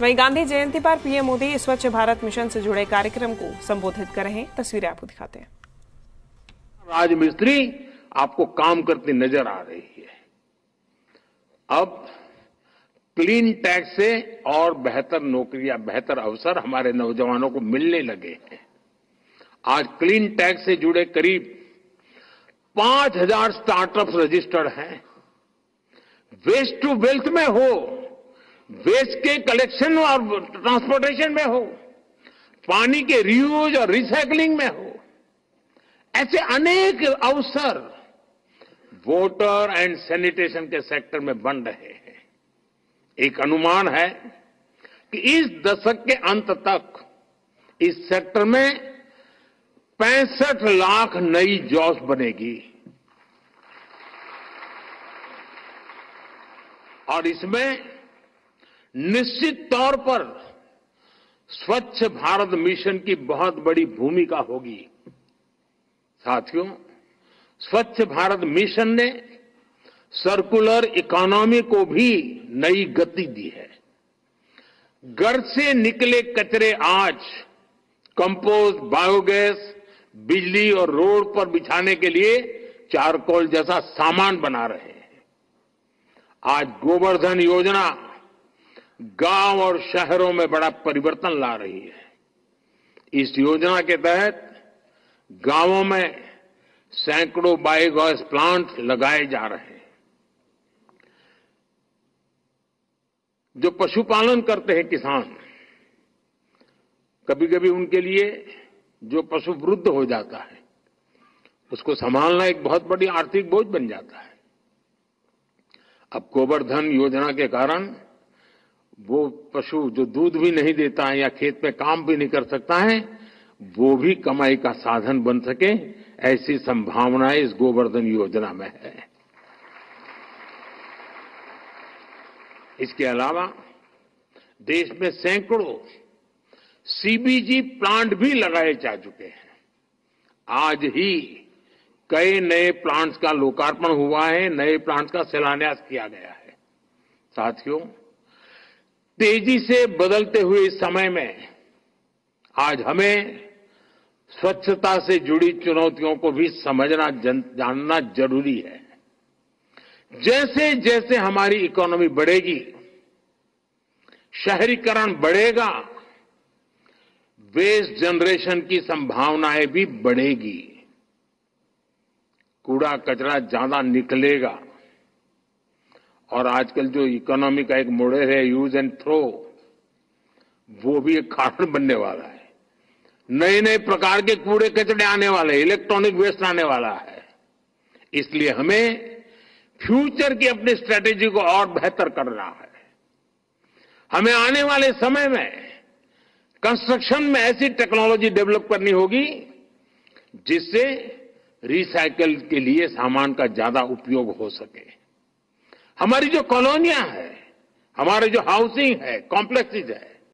वहीं गांधी जयंती पर पीएम मोदी स्वच्छ भारत मिशन से जुड़े कार्यक्रम को संबोधित कर रहे हैं। तस्वीरें आपको दिखाते हैं। राजमिस्त्री आपको काम करती नजर आ रही है। अब क्लीन टैक्स से और बेहतर नौकरियां, बेहतर अवसर हमारे नौजवानों को मिलने लगे हैं। आज क्लीन टैक्स से जुड़े करीब 5000 स्टार्टअप्स रजिस्टर्ड हैं। वेस्ट टू वेल्थ में हो, वेस्ट के कलेक्शन और ट्रांसपोर्टेशन में हो, पानी के रियूज और रिसाइकलिंग में हो, ऐसे अनेक अवसर वाटर एंड सैनिटेशन के सेक्टर में बन रहे हैं। एक अनुमान है कि इस दशक के अंत तक इस सेक्टर में 65 लाख नई जॉब्स बनेगी और इसमें निश्चित तौर पर स्वच्छ भारत मिशन की बहुत बड़ी भूमिका होगी। साथियों, स्वच्छ भारत मिशन ने सर्कुलर इकोनॉमी को भी नई गति दी है। घर से निकले कचरे आज कंपोस्ट, बायोगैस, बिजली और रोड पर बिछाने के लिए चारकोल जैसा सामान बना रहे हैं। आज गोबरधन योजना गांव और शहरों में बड़ा परिवर्तन ला रही है। इस योजना के तहत गांवों में सैकड़ों बायोगैस प्लांट लगाए जा रहे हैं। जो पशुपालन करते हैं किसान, कभी कभी उनके लिए जो पशु वृद्ध हो जाता है उसको संभालना एक बहुत बड़ी आर्थिक बोझ बन जाता है। अब गोबरधन योजना के कारण वो पशु जो दूध भी नहीं देता है या खेत में काम भी नहीं कर सकता है, वो भी कमाई का साधन बन सके, ऐसी संभावनाएं इस गोबरधन योजना में है। इसके अलावा देश में सैकड़ों सीबीजी प्लांट भी लगाए जा चुके हैं। आज ही कई नए प्लांट्स का लोकार्पण हुआ है, नए प्लांट्स का शिलान्यास किया गया है। साथियों, तेजी से बदलते हुए इस समय में आज हमें स्वच्छता से जुड़ी चुनौतियों को भी जानना जरूरी है। जैसे जैसे हमारी इकोनॉमी बढ़ेगी, शहरीकरण बढ़ेगा, वेस्ट जनरेशन की संभावनाएं भी बढ़ेगी, कूड़ा कचरा ज्यादा निकलेगा। और आजकल जो इकोनॉमी का एक मॉडल है, यूज एंड थ्रो, वो भी एक कारण बनने वाला है। नए नए प्रकार के कूड़े कचड़े आने वाले हैं, इलेक्ट्रॉनिक वेस्ट आने वाला है। इसलिए हमें फ्यूचर की अपनी स्ट्रेटेजी को और बेहतर करना है। हमें आने वाले समय में कंस्ट्रक्शन में ऐसी टेक्नोलॉजी डेवलप करनी होगी जिससे रिसाइकल के लिए सामान का ज्यादा उपयोग हो सके। हमारी जो कॉलोनियां हैं, हमारे जो हाउसिंग है, कॉम्प्लेक्सेस है,